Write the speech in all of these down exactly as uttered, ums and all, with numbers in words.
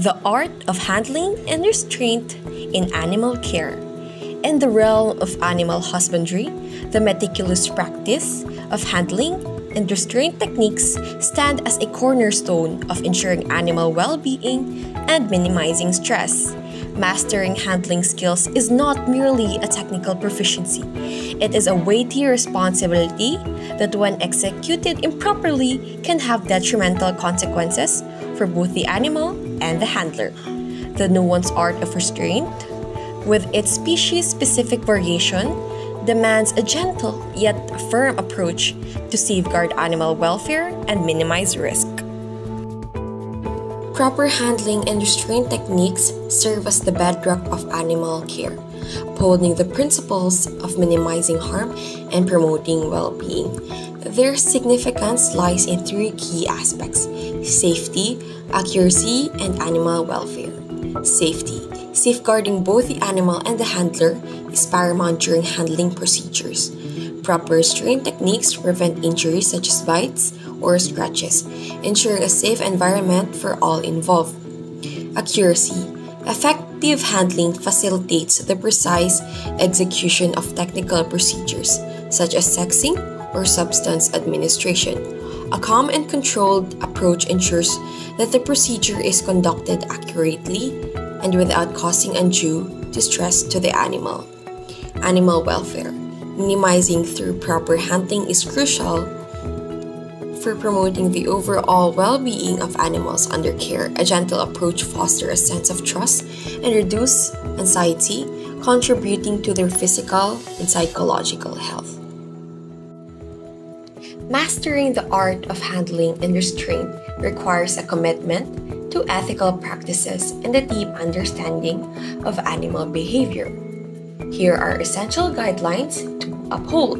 the art of handling and restraint in animal care. In the realm of animal husbandry, the meticulous practice of handling and restraint techniques stand as a cornerstone of ensuring animal well-being and minimizing stress. Mastering handling skills is not merely a technical proficiency. It is a weighty responsibility that, when executed improperly, can have detrimental consequences for both the animal and the handler. The nuanced art of restraint, with its species-specific variation, demands a gentle yet firm approach to safeguard animal welfare and minimize risk. Proper handling and restraint techniques serve as the bedrock of animal care, upholding the principles of minimizing harm and promoting well-being. Their significance lies in three key aspects: safety, accuracy, and animal welfare. Safety. Safeguarding both the animal and the handler is paramount during handling procedures. Proper restraint techniques prevent injuries such as bites or scratches, ensuring a safe environment for all involved. Accuracy. Effective handling facilitates the precise execution of technical procedures, such as sexing or substance administration. A calm and controlled approach ensures that the procedure is conducted accurately and without causing undue distress to the animal. Animal welfare. Minimizing through proper handling is crucial for promoting the overall well-being of animals under care. A gentle approach fosters a sense of trust and reduces anxiety, contributing to their physical and psychological health. Mastering the art of handling and restraint requires a commitment to ethical practices and a deep understanding of animal behavior. Here are essential guidelines to uphold: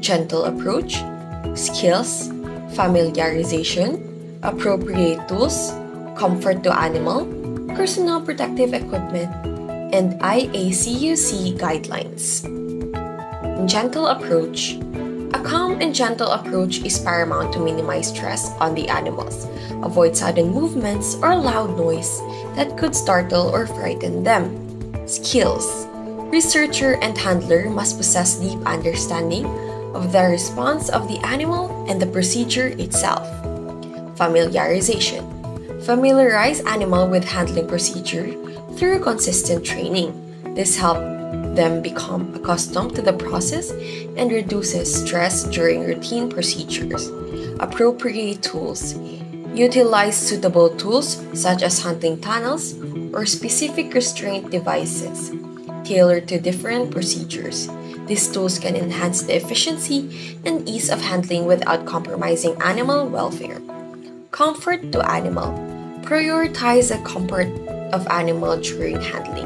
gentle approach, skills, familiarization, appropriate tools, comfort to animal, personal protective equipment, and I A C U C guidelines. Gentle approach. A calm and gentle approach is paramount to minimize stress on the animals. Avoid sudden movements or loud noise that could startle or frighten them. Skills. Researcher and handler must possess deep understanding of the response of the animal and the procedure itself. Familiarization. Familiarize animal with handling procedure through consistent training. This helps them become accustomed to the process and reduces stress during routine procedures. Appropriate tools. Utilize suitable tools such as handling tunnels or specific restraint devices tailored to different procedures. These tools can enhance the efficiency and ease of handling without compromising animal welfare. Comfort to animal. Prioritize the comfort of animal during handling.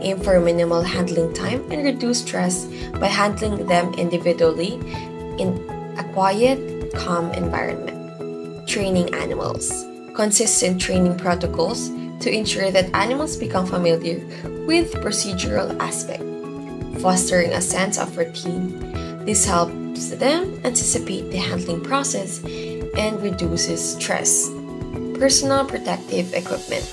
Aim for minimal handling time and reduce stress by handling them individually in a quiet, calm environment. Training animals. Consistent training protocols to ensure that animals become familiar with procedural aspects, fostering a sense of routine. This helps them anticipate the handling process and reduces stress. Personal protective equipment.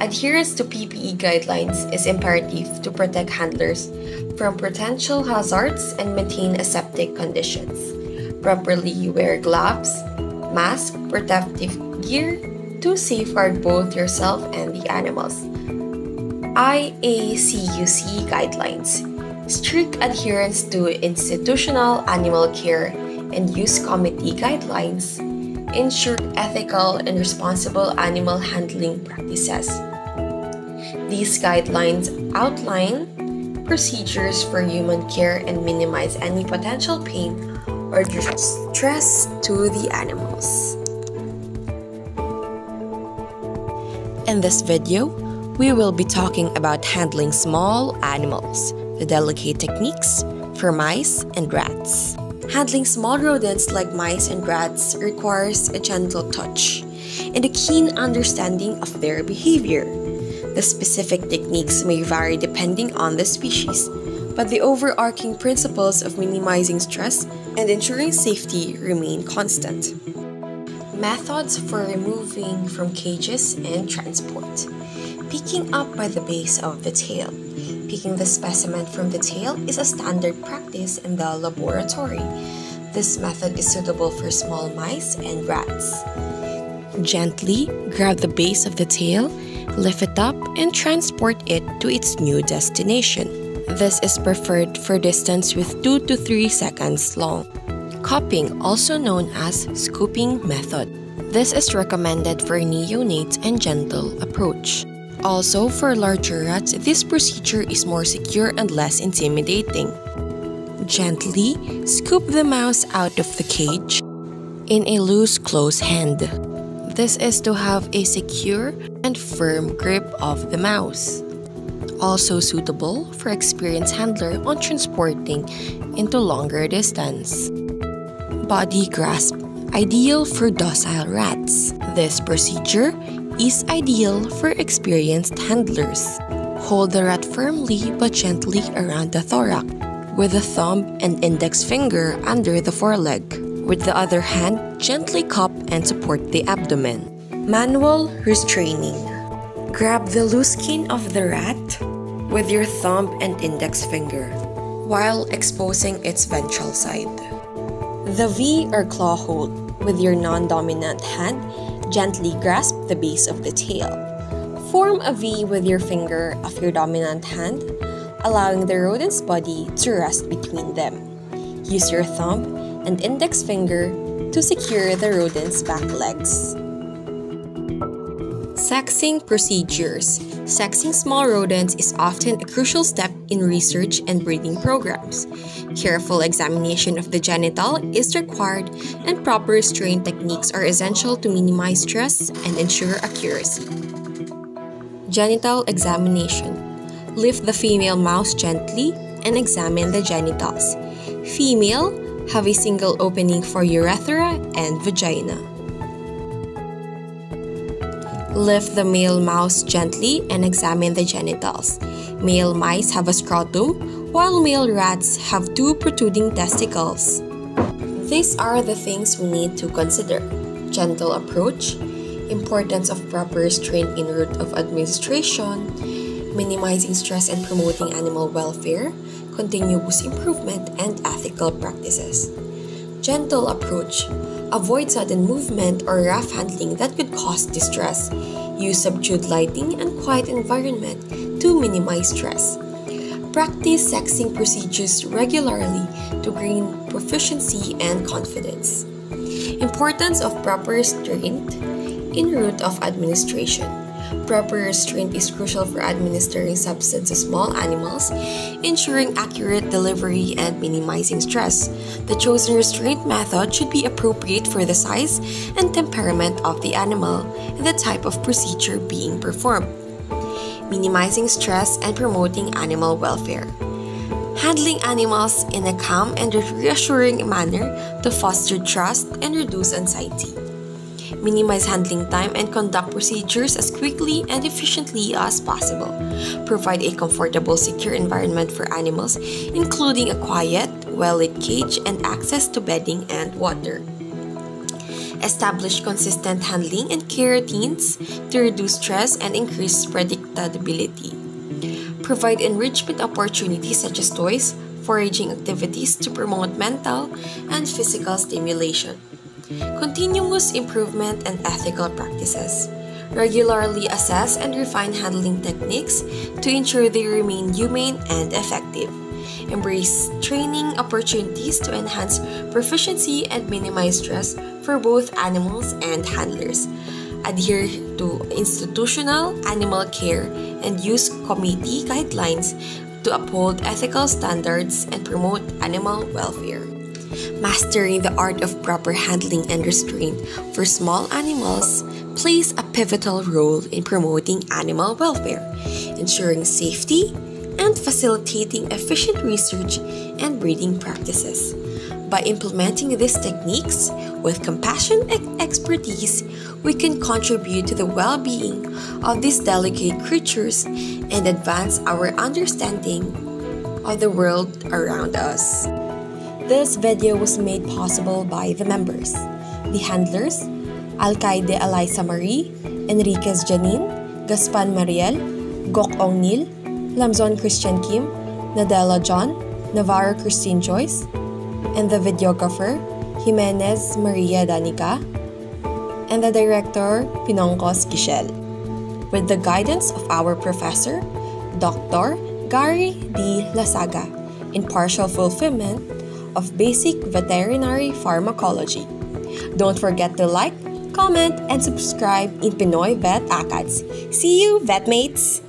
Adherence to P P E guidelines is imperative to protect handlers from potential hazards and maintain aseptic conditions. Properly wear gloves, mask, protective gear to safeguard both yourself and the animals. I A C U C guidelines. Strict adherence to institutional animal care and use committee guidelines ensure ethical and responsible animal handling practices. These guidelines outline procedures for human care and minimize any potential pain or distress to the animals. In this video, we will be talking about handling small animals, the delicate techniques for mice and rats. Handling small rodents like mice and rats requires a gentle touch and a keen understanding of their behavior. The specific techniques may vary depending on the species, but the overarching principles of minimizing stress and ensuring safety remain constant. Methods for removing from cages and transport. Picking up by the base of the tail. Picking the specimen from the tail is a standard practice in the laboratory. This method is suitable for small mice and rats. Gently grab the base of the tail, lift it up, and transport it to its new destination. This is preferred for distance with two to three seconds long. Cupping, also known as scooping method. This is recommended for neonates and gentle approach. Also, for larger rats, this procedure is more secure and less intimidating. Gently scoop the mouse out of the cage in a loose close hand. This is to have a secure and firm grip of the mouse. Also suitable for experienced handler on transporting into longer distance. Body grasp, ideal for docile rats. This procedure is ideal for experienced handlers. Hold the rat firmly but gently around the thorax with the thumb and index finger under the foreleg. With the other hand, gently cup and support the abdomen. Manual restraining. Grab the loose skin of the rat with your thumb and index finger while exposing its ventral side. The V or claw hold. With your non-dominant hand, gently grasp the base of the tail. Form a V with your finger of your dominant hand, allowing the rodent's body to rest between them. Use your thumb and index finger to secure the rodent's back legs. Sexing procedures. Sexing small rodents is often a crucial step in research and breeding programs. Careful examination of the genital is required, and proper restraint techniques are essential to minimize stress and ensure accuracy. Genital examination. Lift the female mouse gently and examine the genitals. Female, have a single opening for urethra and vagina. Lift the male mouse gently and examine the genitals. Male mice have a scrotum, while male rats have two protruding testicles. These are the things we need to consider. Gentle approach, importance of proper restraint in route of administration, minimizing stress and promoting animal welfare, continuous improvement, and ethical practices. Gentle approach. Avoid sudden movement or rough handling that could cause distress. Use subdued lighting and quiet environment to minimize stress. Practice sexing procedures regularly to gain proficiency and confidence. Importance of proper restraint in route of administration. Proper restraint is crucial for administering substance to small animals, ensuring accurate delivery and minimizing stress. The chosen restraint method should be appropriate for the size and temperament of the animal and the type of procedure being performed. Minimizing stress and promoting animal welfare. Handling animals in a calm and reassuring manner to foster trust and reduce anxiety. Minimize handling time and conduct procedures as quickly and efficiently as possible. Provide a comfortable, secure environment for animals, including a quiet, well-lit cage and access to bedding and water. Establish consistent handling and care routines to reduce stress and increase predictability. Provide enrichment opportunities such as toys, foraging activities to promote mental and physical stimulation. Continuous improvement and ethical practices. Regularly assess and refine handling techniques to ensure they remain humane and effective. Embrace training opportunities to enhance proficiency and minimize stress for both animals and handlers. Adhere to institutional animal care and use committee guidelines to uphold ethical standards and promote animal welfare. Mastering the art of proper handling and restraint for small animals plays a pivotal role in promoting animal welfare, ensuring safety, and facilitating efficient research and breeding practices. By implementing these techniques with compassion and expertise, we can contribute to the well-being of these delicate creatures and advance our understanding of the world around us. This video was made possible by the members, the handlers, Alcaide Eliza Marie, Enriquez Janine, Gaspan Mariel, Gok Ong Nil, Lamzon Christian Kim, Nadella John, Navarro Christine Joyce, and the videographer, Jimenez Maria Danica, and the director, Pinongkos Kishel, with the guidance of our professor, Doctor Gary D. Lasaga, in partial fulfillment of basic veterinary pharmacology. Don't forget to like, comment, and subscribe in Pinoy Vet Acadz. See you, vetmates!